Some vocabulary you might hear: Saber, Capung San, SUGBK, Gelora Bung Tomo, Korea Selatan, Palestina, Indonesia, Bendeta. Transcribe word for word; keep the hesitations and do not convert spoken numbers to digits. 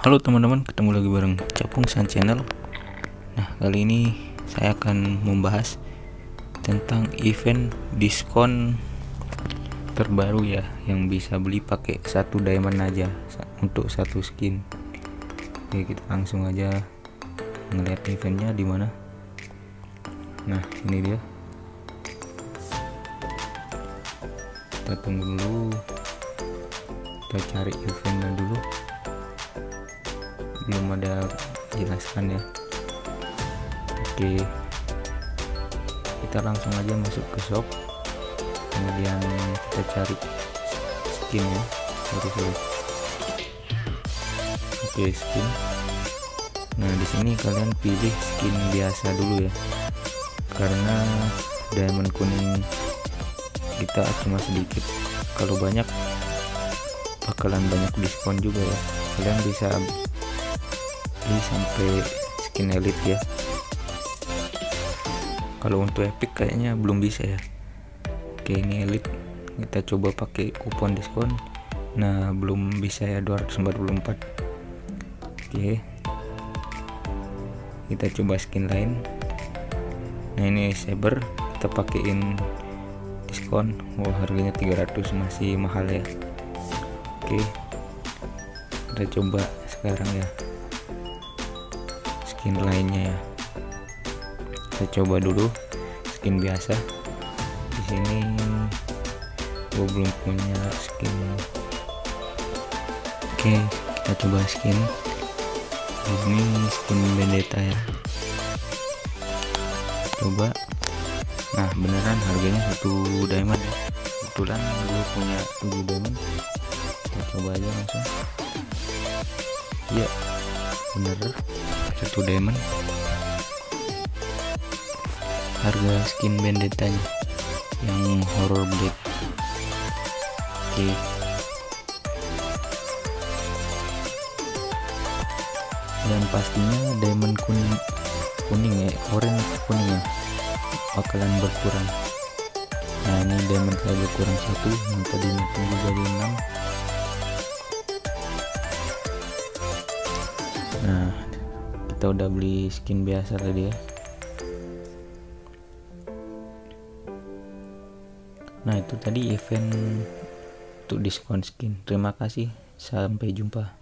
Halo teman-teman, ketemu lagi bareng Capung San Channel. Nah, kali ini saya akan membahas tentang event diskon terbaru ya, yang bisa beli pakai satu diamond aja untuk satu skin. Oke, kita langsung aja ngeliat eventnya di mana. Nah, ini dia. Kita tunggu dulu. Kita cari eventnya dulu. Belum ada jelaskan ya. Oke, kita langsung aja masuk ke shop, kemudian kita cari skin ya. Sorry, sorry. Oke, skin. Nah, di sini kalian pilih skin biasa dulu ya, karena diamond kuning kita cuma sedikit. Kalau banyak bakalan banyak diskon juga ya. Kalian bisa sampai skin elite ya. Kalau untuk epic kayaknya belum bisa ya. Oke, ini elite, kita coba pakai kupon diskon. Nah, belum bisa ya, dua ratus empat puluh empat. Oke, kita coba skin lain. Nah, ini Saber, kita pakein diskon. Wah, harganya tiga ratus, masih mahal ya. Oke, kita coba sekarang ya skin lainnya ya. Kita coba dulu skin biasa. Di sini gue belum punya skin. Oke, kita coba skin ini, skin Bendeta ya. Coba. Nah, beneran harganya satu diamond ya. Kebetulan gue punya tujuh diamond. Kita coba aja langsung ya. Bener, satu diamond. Harga skin Bendetanya yang horror black. Oke, dan pastinya diamond kuning kuning ya, orange kuning ya, bakalan berkurang. Nah, ini diamond saya berkurang satu, yang tadinya tinggi jadi enam. Nah, kita udah beli skin biasa tadi ya. Nah, itu tadi event untuk diskon skin. Terima kasih, sampai jumpa.